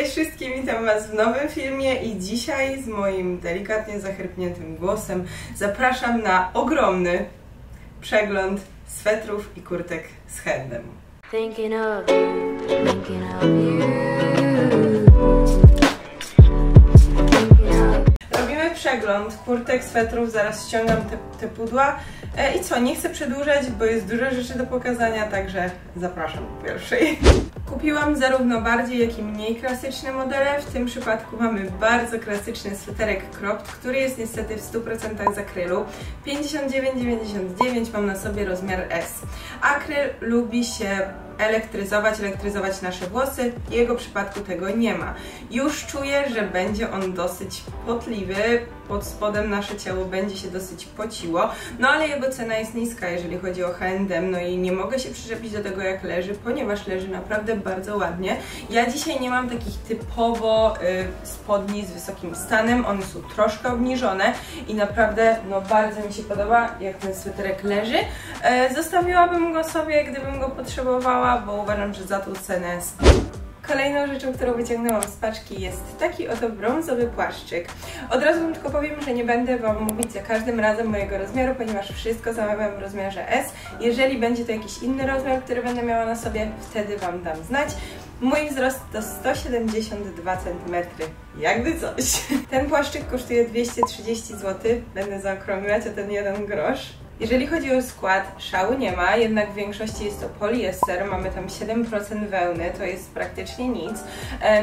Cześć wszystkim, witam Was w nowym filmie i dzisiaj z moim delikatnie zachrypniętym głosem zapraszam na ogromny przegląd swetrów i kurtek z H&M. Robimy przegląd kurtek, swetrów, zaraz ściągam te pudła. I co, nie chcę przedłużać, bo jest dużo rzeczy do pokazania, także zapraszam do pierwszej. Kupiłam zarówno bardziej, jak i mniej klasyczne modele. W tym przypadku mamy bardzo klasyczny sweterek cropped, który jest niestety w 100% z akrylu. 59,99, mam na sobie rozmiar S. Akryl lubi się elektryzować nasze włosy. W jego przypadku tego nie ma. Już czuję, że będzie on dosyć potliwy, pod spodem nasze ciało będzie się dosyć pociło, no ale jego cena jest niska, jeżeli chodzi o H&M, no i nie mogę się przyczepić do tego, jak leży, ponieważ leży naprawdę bardzo ładnie. Ja dzisiaj nie mam takich typowo spodni z wysokim stanem, one są troszkę obniżone i naprawdę no bardzo mi się podoba, jak ten sweterek leży. Zostawiłabym go sobie, gdybym go potrzebowała, bo uważam, że za tą cenę jest. Kolejną rzeczą, którą wyciągnęłam z paczki, jest taki oto brązowy płaszczyk. Od razu Wam tylko powiem, że nie będę Wam mówić za każdym razem mojego rozmiaru, ponieważ wszystko zamawiam w rozmiarze S. Jeżeli będzie to jakiś inny rozmiar, który będę miała na sobie, wtedy Wam dam znać. Mój wzrost to 172 cm, jakby coś. Ten płaszczyk kosztuje 230 zł, będę zaokrąglać o ten 1 grosz. Jeżeli chodzi o skład, szału nie ma, jednak w większości jest to poliester, mamy tam 7% wełny, to jest praktycznie nic.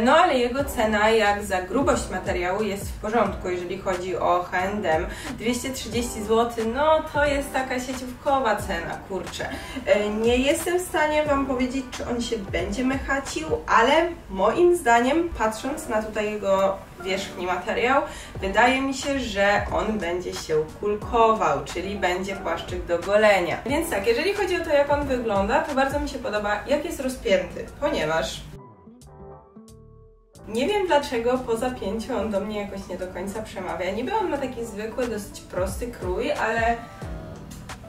No ale jego cena jak za grubość materiału jest w porządku, jeżeli chodzi o H&M. 230 zł, no to jest taka sieciówkowa cena, kurczę. Nie jestem w stanie Wam powiedzieć, czy on się będzie mechacił, ale moim zdaniem, patrząc na tutaj jego wierzchni materiał, wydaje mi się, że on będzie się kulkował, czyli będzie płaszczyk do golenia. Więc tak, jeżeli chodzi o to, jak on wygląda, to bardzo mi się podoba, jak jest rozpięty, ponieważ nie wiem dlaczego po zapięciu on do mnie jakoś nie do końca przemawia. Niby on ma taki zwykły, dosyć prosty krój, ale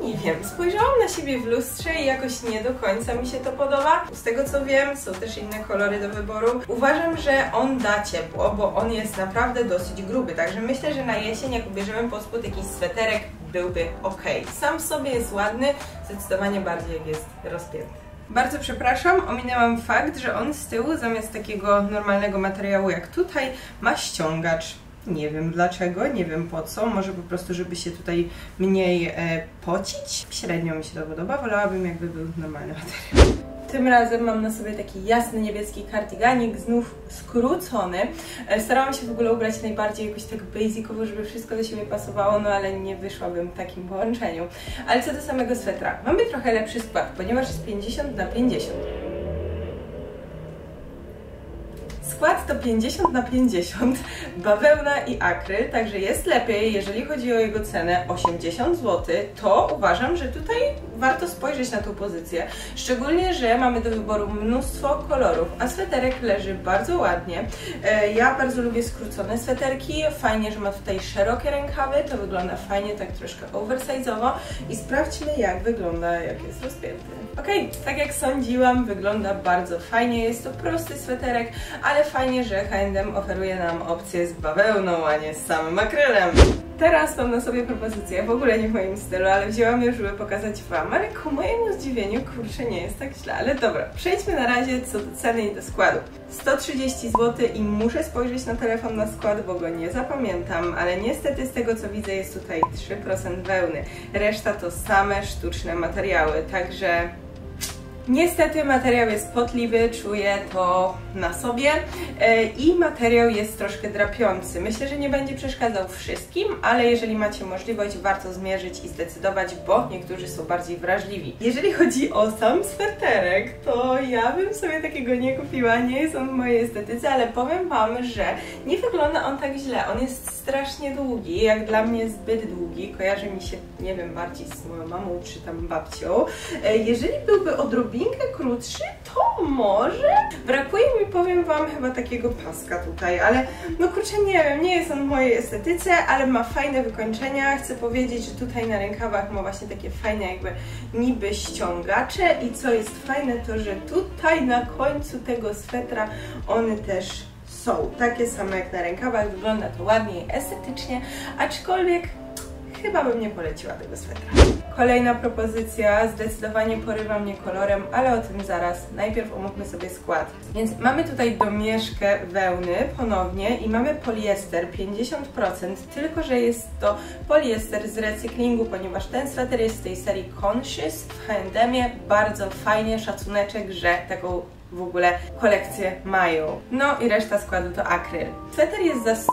nie wiem, spojrzałam na siebie w lustrze i jakoś nie do końca mi się to podoba. Z tego co wiem, są też inne kolory do wyboru. Uważam, że on da ciepło, bo on jest naprawdę dosyć gruby, także myślę, że na jesień, jak ubierzemy pod spód jakiś sweterek, byłby ok. Sam w sobie jest ładny, zdecydowanie bardziej jak jest rozpięty. Bardzo przepraszam, ominęłam fakt, że on z tyłu zamiast takiego normalnego materiału jak tutaj ma ściągacz. Nie wiem dlaczego, nie wiem po co, może po prostu, żeby się tutaj mniej pocić. Średnio mi się to podoba, wolałabym jakby był normalny materiał. Tym razem mam na sobie taki jasny niebieski kardiganik, znów skrócony. Starałam się w ogóle ubrać najbardziej jakoś tak basicowo, żeby wszystko do siebie pasowało, no ale nie wyszłabym w takim połączeniu. Ale co do samego swetra, mamy trochę lepszy skład, ponieważ jest 50 na 50. Skład to 50 na 50, bawełna i akryl, także jest lepiej. Jeżeli chodzi o jego cenę, 80 zł, to uważam, że tutaj warto spojrzeć na tą pozycję. Szczególnie, że mamy do wyboru mnóstwo kolorów, a sweterek leży bardzo ładnie. Ja bardzo lubię skrócone sweterki, fajnie, że ma tutaj szerokie rękawy, to wygląda fajnie, tak troszkę oversize'owo. I sprawdźmy, jak wygląda, jak jest rozpięty. Ok, tak jak sądziłam, wygląda bardzo fajnie, jest to prosty sweterek, ale fajnie, że H&M oferuje nam opcję z bawełną, a nie z samym akrylem. Teraz mam na sobie propozycję, w ogóle nie w moim stylu, ale wzięłam ją, żeby pokazać Wam, ale ku mojemu zdziwieniu, kurczę, nie jest tak źle, ale dobra, przejdźmy na razie co do ceny i do składu. 130 zł i muszę spojrzeć na telefon na skład, bo go nie zapamiętam, ale niestety z tego co widzę jest tutaj 3% wełny, reszta to same sztuczne materiały, także niestety materiał jest potliwy, czuję to na sobie i materiał jest troszkę drapiący. Myślę, że nie będzie przeszkadzał wszystkim, ale jeżeli macie możliwość, warto zmierzyć i zdecydować, bo niektórzy są bardziej wrażliwi. Jeżeli chodzi o sam sweterek, to ja bym sobie takiego nie kupiła, nie jest on w mojej estetyce, ale powiem Wam, że nie wygląda on tak źle. On jest strasznie długi, jak dla mnie zbyt długi, kojarzy mi się, nie wiem, bardziej z moją mamą czy tam babcią. Jeżeli byłby odrobinę krótszy, to może? Brakuje mi, powiem Wam, chyba takiego paska tutaj, ale no kurczę, nie wiem, nie jest on w mojej estetyce, ale ma fajne wykończenia. Chcę powiedzieć, że tutaj na rękawach ma właśnie takie fajne jakby niby ściągacze i co jest fajne, to że tutaj na końcu tego swetra one też są takie same jak na rękawach, wygląda to ładnie i estetycznie, aczkolwiek chyba bym nie poleciła tego swetra. Kolejna propozycja, zdecydowanie porywa mnie kolorem, ale o tym zaraz. Najpierw omówmy sobie skład. Więc mamy tutaj domieszkę wełny ponownie i mamy poliester 50%, tylko że jest to poliester z recyklingu, ponieważ ten sweter jest z tej serii Conscious w H&M-ie. Bardzo fajnie, szacuneczek, że taką w ogóle kolekcję mają. No i reszta składu to akryl. Sweter jest za 100,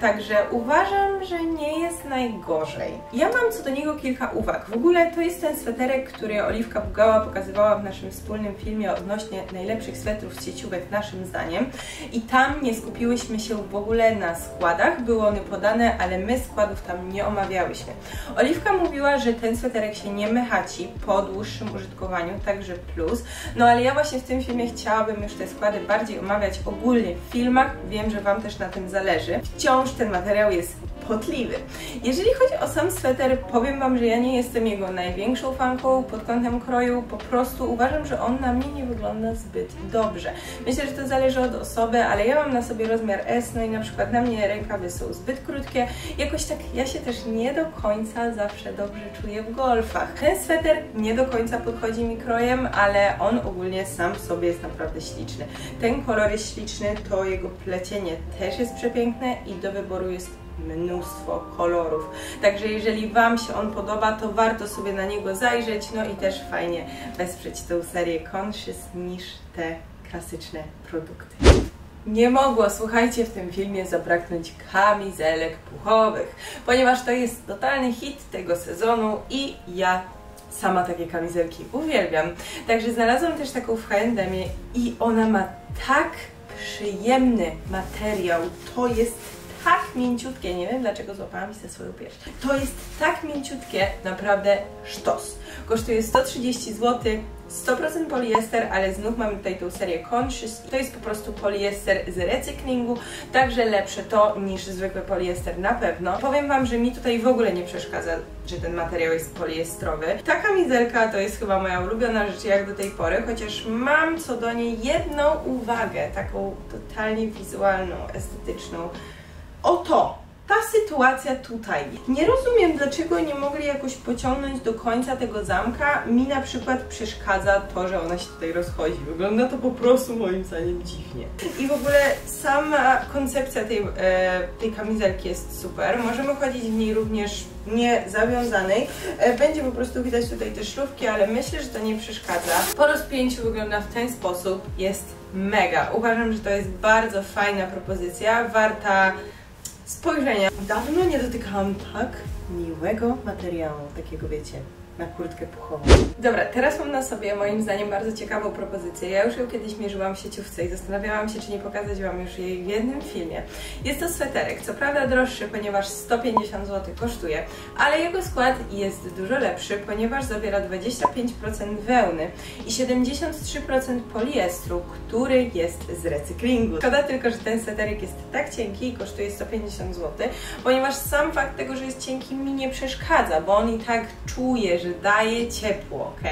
także uważam, że nie jest najgorzej. Ja mam co do niego kilka uwag. W ogóle to jest ten sweterek, który Oliwka Bugała pokazywała w naszym wspólnym filmie odnośnie najlepszych swetrów z sieciówek naszym zdaniem. I tam nie skupiłyśmy się w ogóle na składach. Były one podane, ale my składów tam nie omawiałyśmy. Oliwka mówiła, że ten sweterek się nie mychaci po dłuższym użytkowaniu, także plus. No ale ja właśnie w tym filmie chciałabym już te składy bardziej omawiać ogólnie w filmach. Wiem, że Wam też na tym zależy. Wciąż ten materiał jest potliwy. Jeżeli chodzi o sam sweter, powiem Wam, że ja nie jestem jego największą fanką pod kątem kroju. Po prostu uważam, że on na mnie nie wygląda zbyt dobrze. Myślę, że to zależy od osoby, ale ja mam na sobie rozmiar S, no i na przykład na mnie rękawy są zbyt krótkie. Jakoś tak ja się też nie do końca zawsze dobrze czuję w golfach. Ten sweter nie do końca podchodzi mi krojem, ale on ogólnie sam w sobie jest naprawdę śliczny. Ten kolor jest śliczny, to jego plecienie też jest przepiękne i do wyboru jest mnóstwo kolorów. Także jeżeli Wam się on podoba, to warto sobie na niego zajrzeć, no i też fajnie wesprzeć tą serię Conscious niż te klasyczne produkty. Nie mogło, słuchajcie, w tym filmie zabraknąć kamizelek puchowych, ponieważ to jest totalny hit tego sezonu i ja sama takie kamizelki uwielbiam. Także znalazłam też taką w H&M-ie i ona ma tak przyjemny materiał. To jest tak mięciutkie, nie wiem dlaczego złapałam się za swoją pierś. To jest tak mięciutkie, naprawdę sztos. Kosztuje 130 zł, 100% poliester, ale znów mamy tutaj tą serię Conscious. To jest po prostu poliester z recyklingu, także lepsze to niż zwykły poliester na pewno. Powiem Wam, że mi tutaj w ogóle nie przeszkadza, że ten materiał jest poliestrowy. Ta kamizelka to jest chyba moja ulubiona rzecz jak do tej pory, chociaż mam co do niej jedną uwagę, taką totalnie wizualną, estetyczną. Oto ta sytuacja tutaj. Nie rozumiem, dlaczego nie mogli jakoś pociągnąć do końca tego zamka. Mi na przykład przeszkadza to, że ona się tutaj rozchodzi. Wygląda to po prostu moim zdaniem dziwnie. I w ogóle sama koncepcja tej kamizelki jest super. Możemy chodzić w niej również nie zawiązanej. Będzie po prostu widać tutaj te szlówki, ale myślę, że to nie przeszkadza. Po rozpięciu wygląda w ten sposób. Jest mega. Uważam, że to jest bardzo fajna propozycja. Warta spojrzenia. Dawno nie dotykałam tak miłego materiału, takiego wiecie, na kurtkę puchową. Dobra, teraz mam na sobie moim zdaniem bardzo ciekawą propozycję. Ja już ją kiedyś mierzyłam w sieciówce i zastanawiałam się, czy nie pokazać Wam już jej w jednym filmie. Jest to sweterek, co prawda droższy, ponieważ 150 zł kosztuje, ale jego skład jest dużo lepszy, ponieważ zawiera 25% wełny i 73% poliestru, który jest z recyklingu. Szkoda tylko, że ten sweterek jest tak cienki i kosztuje 150 zł, ponieważ sam fakt tego, że jest cienki, mi nie przeszkadza, bo on i tak czuje, że daje ciepło, ok?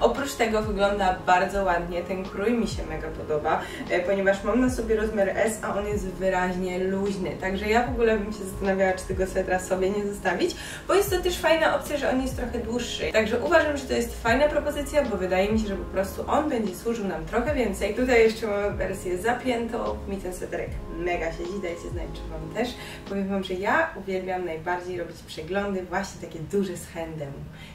Oprócz tego wygląda bardzo ładnie, ten krój mi się mega podoba, ponieważ mam na sobie rozmiar S, a on jest wyraźnie luźny, także ja w ogóle bym się zastanawiała, czy tego swetra sobie nie zostawić, bo jest to też fajna opcja, że on jest trochę dłuższy, także uważam, że to jest fajna propozycja, bo wydaje mi się, że po prostu on będzie służył nam trochę więcej. Tutaj jeszcze mamy wersję zapiętą, mi ten sweterek mega siedzi, dajcie znać, czy Wam też. Powiem Wam, że ja uwielbiam najbardziej robić przeglądy właśnie takie duże z H&M.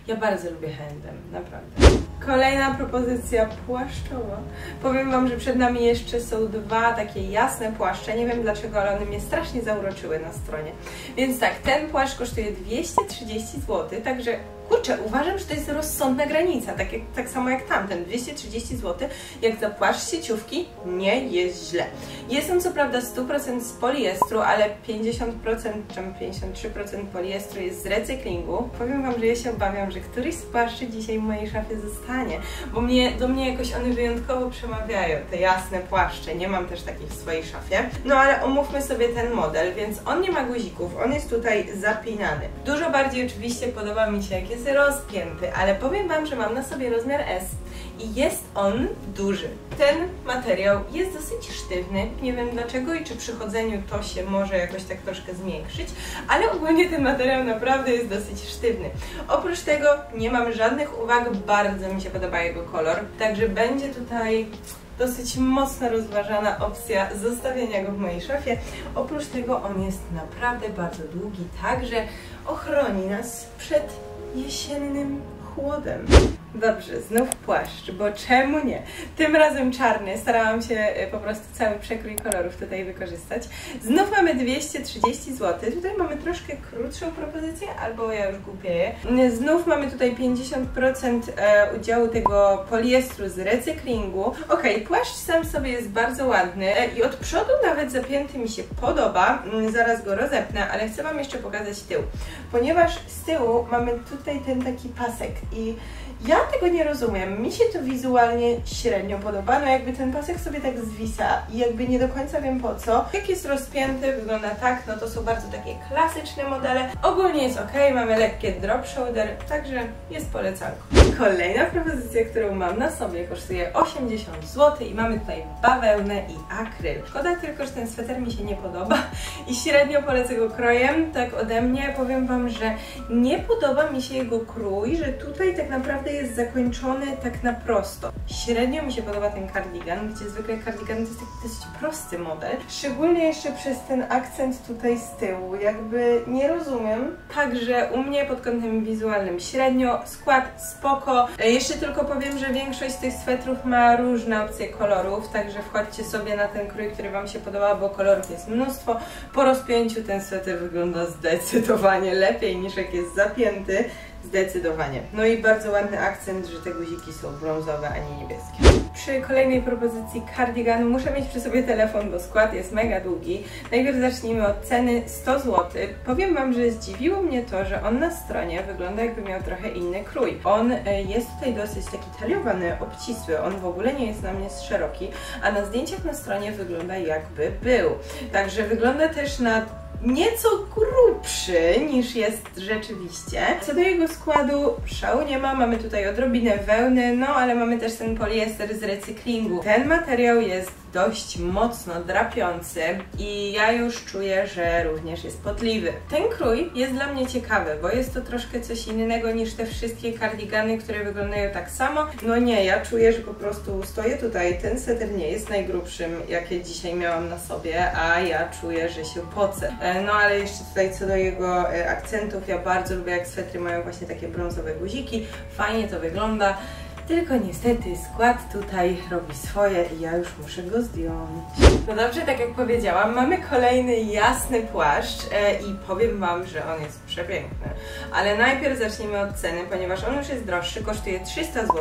Ja bardzo lubię H&M, naprawdę. Kolejna propozycja płaszczowa. Powiem Wam, że przed nami jeszcze są dwa takie jasne płaszcze. Nie wiem dlaczego, ale one mnie strasznie zauroczyły na stronie. Więc tak, ten płaszcz kosztuje 230 zł, także kurczę, uważam, że to jest rozsądna granica, tak samo jak tamten. 230 zł, jak za płaszcz sieciówki, nie jest źle. Jest on co prawda 100% z poliestru, ale 50% czy 53% poliestru jest z recyklingu. Powiem Wam, że ja się obawiam, że któryś z płaszczy dzisiaj w mojej szafie zostanie, bo do mnie jakoś one wyjątkowo przemawiają, te jasne płaszcze. Nie mam też takich w swojej szafie. No ale omówmy sobie ten model, więc on nie ma guzików, on jest tutaj zapinany. Dużo bardziej oczywiście podoba mi się, jak jest rozpięty, ale powiem Wam, że mam na sobie rozmiar S i jest on duży. Ten materiał jest dosyć sztywny, nie wiem dlaczego i czy przy chodzeniu to się może jakoś tak troszkę zmiększyć, ale ogólnie ten materiał naprawdę jest dosyć sztywny. Oprócz tego nie mam żadnych uwag, bardzo mi się podoba jego kolor, także będzie tutaj dosyć mocno rozważana opcja zostawienia go w mojej szafie. Oprócz tego on jest naprawdę bardzo długi, także ochroni nas przed jesiennym chłodem. Dobrze, znów płaszcz, bo czemu nie? Tym razem czarny, starałam się po prostu cały przekrój kolorów tutaj wykorzystać. Znów mamy 230 zł, tutaj mamy troszkę krótszą propozycję, albo ja już głupieję. Znów mamy tutaj 50% udziału tego poliestru z recyklingu. Ok, płaszcz sam sobie jest bardzo ładny i od przodu nawet zapięty mi się podoba, zaraz go rozepnę, ale chcę Wam jeszcze pokazać tył, ponieważ z tyłu mamy tutaj ten taki pasek i ja tego nie rozumiem, mi się to wizualnie średnio podoba, no jakby ten pasek sobie tak zwisa i jakby nie do końca wiem po co. Jak jest rozpięty, wygląda tak, no to są bardzo takie klasyczne modele. Ogólnie jest ok, mamy lekkie drop shoulder, także jest polecanko. Kolejna propozycja, którą mam na sobie, kosztuje 80 zł i mamy tutaj bawełnę i akryl. Szkoda tylko, że ten sweter mi się nie podoba i średnio polecę go krojem. Tak ode mnie powiem Wam, że nie podoba mi się jego krój, że tutaj tak naprawdę jest zakończony tak na prosto. Średnio mi się podoba ten kardigan, gdzie zwykle kardigan to jest taki dosyć prosty model. Szczególnie jeszcze przez ten akcent tutaj z tyłu, jakby nie rozumiem. Także u mnie pod kątem wizualnym średnio, skład spoko. Jeszcze tylko powiem, że większość tych swetrów ma różne opcje kolorów, także wchodźcie sobie na ten krój, który Wam się podoba, bo kolorów jest mnóstwo. Po rozpięciu ten sweter wygląda zdecydowanie lepiej niż jak jest zapięty. Zdecydowanie. No i bardzo ładny akcent, że te guziki są brązowe, a nie niebieskie. Przy kolejnej propozycji kardiganu muszę mieć przy sobie telefon, bo skład jest mega długi. Najpierw zacznijmy od ceny 100 zł. Powiem Wam, że zdziwiło mnie to, że on na stronie wygląda jakby miał trochę inny krój. On jest tutaj dosyć taki taliowany, obcisły, on w ogóle nie jest na mnie szeroki, a na zdjęciach na stronie wygląda jakby był. Także wygląda też na nieco grubszy niż jest rzeczywiście. Co do jego składu, szału nie ma, mamy tutaj odrobinę wełny, no ale mamy też ten poliester z recyklingu. Ten materiał jest dość mocno drapiący i ja już czuję, że również jest potliwy. Ten krój jest dla mnie ciekawy, bo jest to troszkę coś innego niż te wszystkie kardigany, które wyglądają tak samo. No nie, ja czuję, że po prostu stoję tutaj, ten sweter nie jest najgrubszym, jakie dzisiaj miałam na sobie, a ja czuję, że się pocę. No ale jeszcze tutaj co do jego akcentów, ja bardzo lubię, jak swetry mają właśnie takie brązowe guziki, fajnie to wygląda. Tylko niestety skład tutaj robi swoje i ja już muszę go zdjąć. No dobrze, tak jak powiedziałam, mamy kolejny jasny płaszcz i powiem Wam, że on jest przepiękny. Ale najpierw zacznijmy od ceny, ponieważ on już jest droższy, kosztuje 300 zł.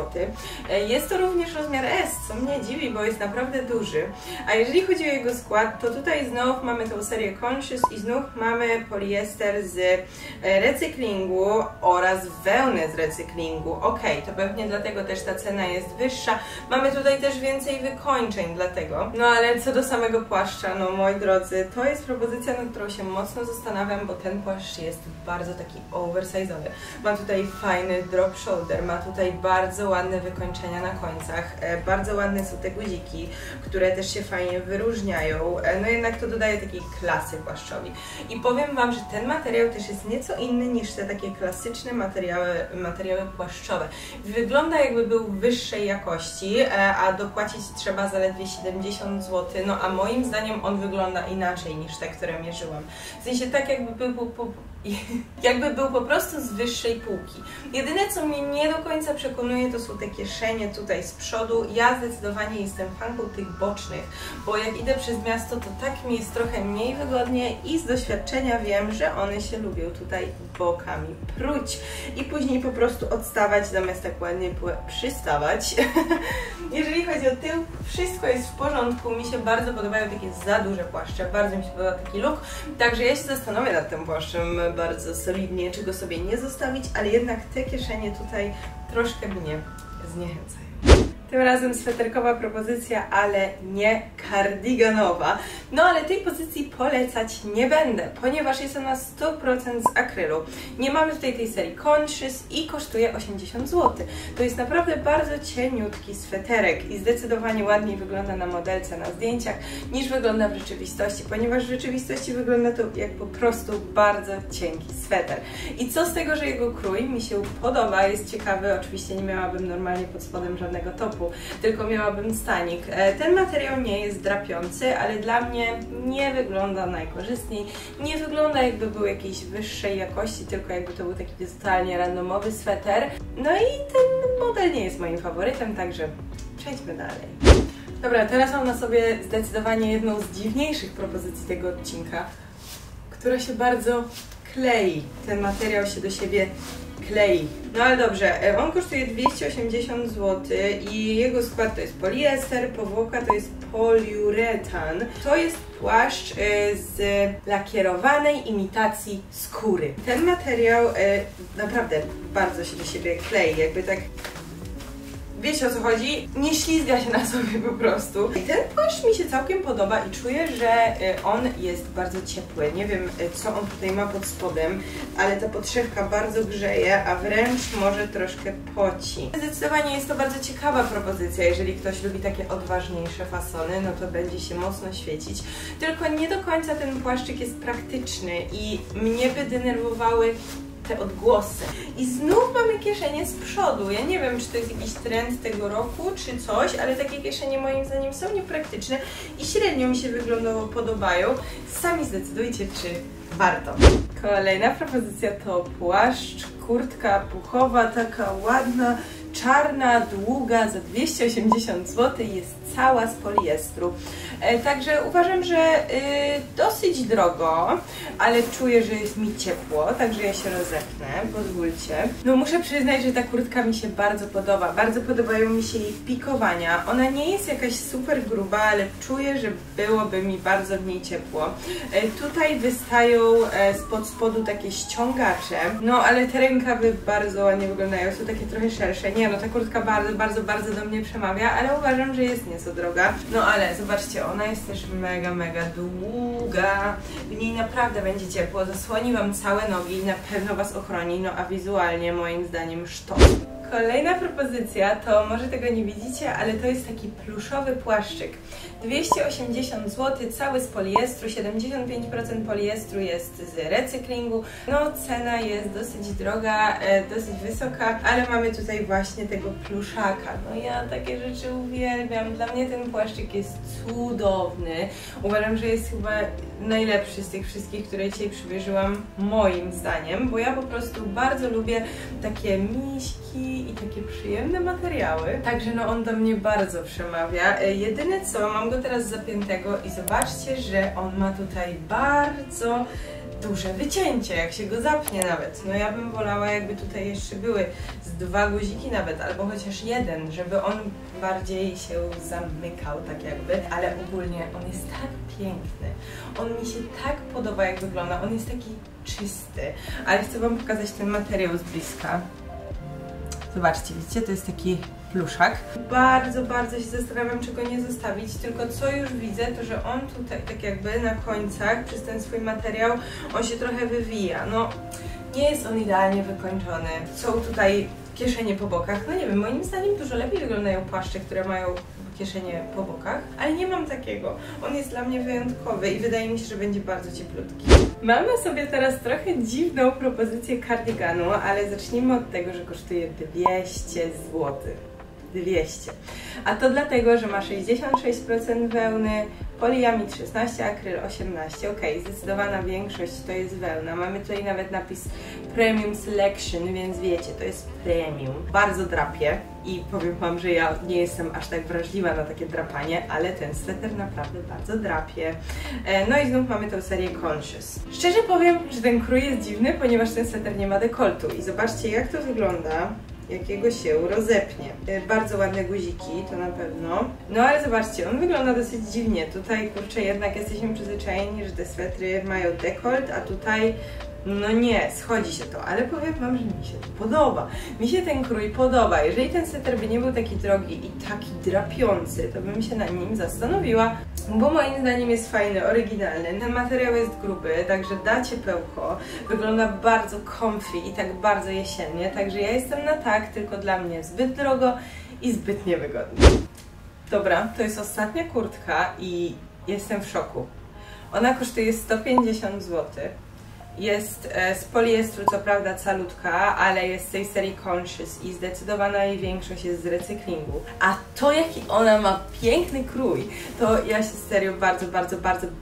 Jest to również rozmiar S, co mnie dziwi, bo jest naprawdę duży. A jeżeli chodzi o jego skład, to tutaj znów mamy tą serię Conscious i znów mamy poliester z recyklingu oraz wełnę z recyklingu. Ok, to pewnie dlatego też ta cena jest wyższa. Mamy tutaj też więcej wykończeń dlatego. No ale co do samego płaszcza, no moi drodzy, to jest propozycja, nad którą się mocno zastanawiam, bo ten płaszcz jest bardzo taki oversize'owy. Ma tutaj fajny drop shoulder, ma tutaj bardzo ładne wykończenia na końcach, bardzo ładne są te guziki, które też się fajnie wyróżniają, no jednak to dodaje takiej klasy płaszczowi. I powiem Wam, że ten materiał też jest nieco inny niż te takie klasyczne materiały płaszczowe. Wygląda jakby był wyższej jakości, a dopłacić trzeba zaledwie 70 zł, no a moim zdaniem on wygląda inaczej niż te, które mierzyłam. W sensie tak jakby był po prostu z wyższej półki. Jedyne, co mnie nie do końca przekonuje, to są te kieszenie tutaj z przodu. Ja zdecydowanie jestem fanką tych bocznych, bo jak idę przez miasto, to tak mi jest trochę mniej wygodnie i z doświadczenia wiem, że one się lubią tutaj bokami pruć i później po prostu odstawać, zamiast tak ładnie przystawać. Jeżeli chodzi o tył, wszystko jest w porządku, mi się bardzo podobają takie za duże płaszcze, bardzo mi się podoba taki look, także ja się zastanowię nad tym płaszczem bardzo solidnie, czy go sobie nie zostawić, ale jednak te kieszenie tutaj troszkę mnie zniechęcają. Tym razem sweterkowa propozycja, ale nie kardiganowa. No ale tej pozycji polecać nie będę, ponieważ jest ona 100% z akrylu. Nie mamy tutaj tej serii Conscious i kosztuje 80 zł. To jest naprawdę bardzo cieniutki sweterek i zdecydowanie ładniej wygląda na modelce, na zdjęciach, niż wygląda w rzeczywistości, ponieważ w rzeczywistości wygląda to jak po prostu bardzo cienki sweter. I co z tego, że jego krój mi się podoba, jest ciekawy, oczywiście nie miałabym normalnie pod spodem żadnego topu, tylko miałabym stanik. Ten materiał nie jest drapiący, ale dla mnie nie wygląda najkorzystniej, nie wygląda jakby był jakiejś wyższej jakości, tylko jakby to był taki totalnie randomowy sweter. No i ten model nie jest moim faworytem, także przejdźmy dalej. Dobra, teraz mam na sobie zdecydowanie jedną z dziwniejszych propozycji tego odcinka, która się bardzo klei. Ten materiał się do siebie klei. No ale dobrze, on kosztuje 280 zł i jego skład to jest poliester, powłoka to jest poliuretan. To jest płaszcz z lakierowanej imitacji skóry. Ten materiał naprawdę bardzo się do siebie klei, jakby tak... Wiecie, o co chodzi? Nie ślizga się na sobie po prostu. I ten płaszcz mi się całkiem podoba i czuję, że on jest bardzo ciepły. Nie wiem, co on tutaj ma pod spodem, ale ta podszewka bardzo grzeje, a wręcz może troszkę poci. Zdecydowanie jest to bardzo ciekawa propozycja. Jeżeli ktoś lubi takie odważniejsze fasony, no to będzie się mocno świecić. Tylko nie do końca ten płaszczyk jest praktyczny i mnie by denerwowały te odgłosy. I znów mamy kieszenie z przodu. Ja nie wiem, czy to jest jakiś trend tego roku, czy coś, ale takie kieszenie moim zdaniem są niepraktyczne i średnio mi się wyglądowo podobają. Sami zdecydujcie, czy warto. Kolejna propozycja to płaszcz, kurtka puchowa, taka ładna, czarna, długa, za 280 zł, jest cała z poliestru. Także uważam, że dosyć drogo, ale czuję, że jest mi ciepło, także ja się rozepnę, pozwólcie. No muszę przyznać, że ta kurtka mi się bardzo podoba. Bardzo podobają mi się jej pikowania. Ona nie jest jakaś super gruba, ale czuję, że byłoby mi bardzo w niej ciepło. Tutaj wystają spod spodu takie ściągacze, no ale te rękawy bardzo ładnie wyglądają, są takie trochę szersze. Nie no, ta kurtka bardzo, bardzo, bardzo do mnie przemawia, ale uważam, że jest nieco droga. No ale zobaczcie, ona jest też mega, mega długa. W niej naprawdę będzie ciepło, zasłoni wam całe nogi i na pewno was ochroni, no a wizualnie moim zdaniem sztos. Kolejna propozycja to, może tego nie widzicie, ale to jest taki pluszowy płaszczyk. 280 zł, cały z poliestru, 75% poliestru jest z recyklingu. No cena jest dosyć droga, dosyć wysoka, ale mamy tutaj właśnie tego pluszaka. No ja takie rzeczy uwielbiam, dla mnie ten płaszczyk jest cudowny. Uważam, że jest chyba najlepszy z tych wszystkich, które dzisiaj przymierzyłam, moim zdaniem, bo ja po prostu bardzo lubię takie miśki i takie przyjemne materiały. Także no on do mnie bardzo przemawia. Jedyne co, mam go teraz zapiętego i zobaczcie, że on ma tutaj bardzo duże wycięcie, jak się go zapnie nawet. No ja bym wolała, jakby tutaj jeszcze były z 2 guziki nawet, albo chociaż jeden, żeby on bardziej się zamykał tak jakby, ale ogólnie on jest tak piękny. On mi się tak podoba, jak wygląda. On jest taki czysty, ale chcę wam pokazać ten materiał z bliska. Zobaczcie, widzicie, to jest taki pluszak. Bardzo, bardzo się zastanawiam, czy go nie zostawić, tylko co już widzę, to że on tutaj tak jakby na końcach, przez ten swój materiał, on się trochę wywija. No, nie jest on idealnie wykończony. Są tutaj kieszenie po bokach. No nie wiem, moim zdaniem dużo lepiej wyglądają płaszcze, które mają kieszenie po bokach, ale nie mam takiego. On jest dla mnie wyjątkowy i wydaje mi się, że będzie bardzo cieplutki. Mamy sobie teraz trochę dziwną propozycję kardiganu, ale zacznijmy od tego, że kosztuje 200 zł. 200. A to dlatego, że ma 66% wełny, poliamid 16, akryl 18. Ok, zdecydowana większość to jest wełna. Mamy tutaj nawet napis Premium Selection, więc wiecie, to jest premium. Bardzo drapie i powiem wam, że ja nie jestem aż tak wrażliwa na takie drapanie, ale ten sweter naprawdę bardzo drapie. No i znów mamy tę serię Conscious. Szczerze powiem, że ten krój jest dziwny, ponieważ ten sweter nie ma dekoltu i zobaczcie, jak to wygląda, jakiego się rozepnie. Bardzo ładne guziki, to na pewno. No ale zobaczcie, on wygląda dosyć dziwnie. Tutaj, kurczę, jednak jesteśmy przyzwyczajeni, że te swetry mają dekolt, a tutaj No nie, schodzi się to, ale powiem wam, że mi się to podoba. Mi się ten krój podoba. Jeżeli ten sweter by nie był taki drogi i taki drapiący, to bym się nad nim zastanowiła, bo moim zdaniem jest fajny, oryginalny. Ten materiał jest gruby, także da ciepełko, wygląda bardzo comfy i tak bardzo jesiennie, także ja jestem na tak, tylko dla mnie zbyt drogo i zbyt niewygodnie. Dobra, to jest ostatnia kurtka i jestem w szoku. Ona kosztuje 150 zł. Jest z poliestru, co prawda calutka, ale jest z tej serii Conscious i zdecydowana jej większość jest z recyklingu. A to, jaki ona ma piękny krój, to ja się serio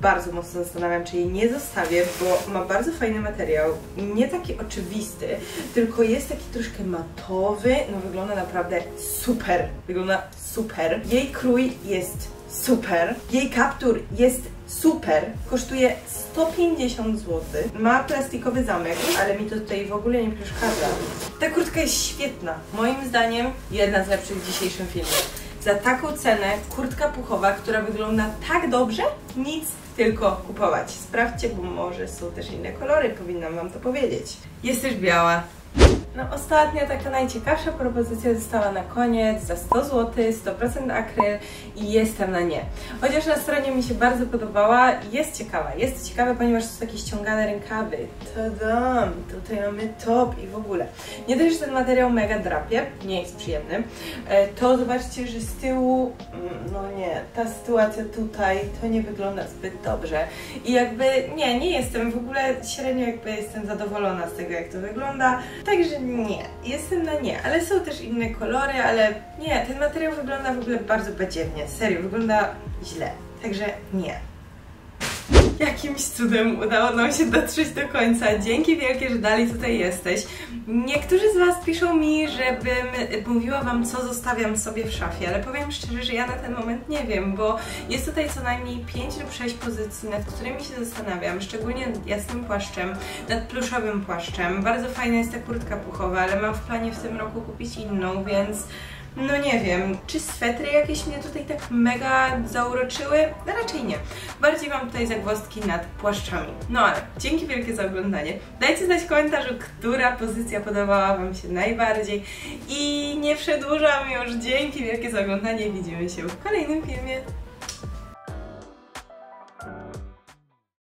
bardzo mocno zastanawiam, czy jej nie zostawię, bo ma bardzo fajny materiał, nie taki oczywisty, tylko jest taki troszkę matowy, no wygląda naprawdę super, wygląda super. Jej krój jest super, jej kaptur jest super, kosztuje 150 zł, ma plastikowy zamek, ale mi to tutaj w ogóle nie przeszkadza. Ta kurtka jest świetna, moim zdaniem jedna z lepszych w dzisiejszym filmie. Za taką cenę kurtka puchowa, która wygląda tak dobrze, nic tylko kupować. Sprawdźcie, bo może są też inne kolory, powinnam wam to powiedzieć. Jest też biała. No ostatnia, taka najciekawsza propozycja została na koniec, za 100 zł, 100% akryl i jestem na nie. Chociaż na stronie mi się bardzo podobała, jest ciekawa, ponieważ są takie ściągane rękawy. Tadam, tutaj mamy top i w ogóle. Nie dość, że ten materiał mega drapie, nie jest przyjemny, to zobaczcie, że z tyłu, no nie, ta sytuacja tutaj, to nie wygląda zbyt dobrze. I jakby, nie jestem w ogóle, średnio jakby jestem zadowolona z tego, jak to wygląda, także nie, jestem na nie, ale są też inne kolory, ale nie, ten materiał wygląda w ogóle bardzo badziewnie, serio, wygląda źle, także nie. Jakimś cudem udało nam się dotrzeć do końca. Dzięki wielkie, że dalej tutaj jesteś. Niektórzy z was piszą mi, żebym mówiła wam, co zostawiam sobie w szafie, ale powiem szczerze, że ja na ten moment nie wiem, bo jest tutaj co najmniej 5 lub 6 pozycji, nad którymi się zastanawiam, szczególnie nad jasnym płaszczem, nad pluszowym płaszczem. Bardzo fajna jest ta kurtka puchowa, ale mam w planie w tym roku kupić inną, więc... no nie wiem, czy swetry jakieś mnie tutaj tak mega zauroczyły? No raczej nie. Bardziej mam tutaj zagwozdki nad płaszczami. No ale dzięki wielkie za oglądanie. Dajcie znać w komentarzu, która pozycja podobała wam się najbardziej. I nie przedłużam już. Dzięki wielkie za oglądanie. Widzimy się w kolejnym filmie.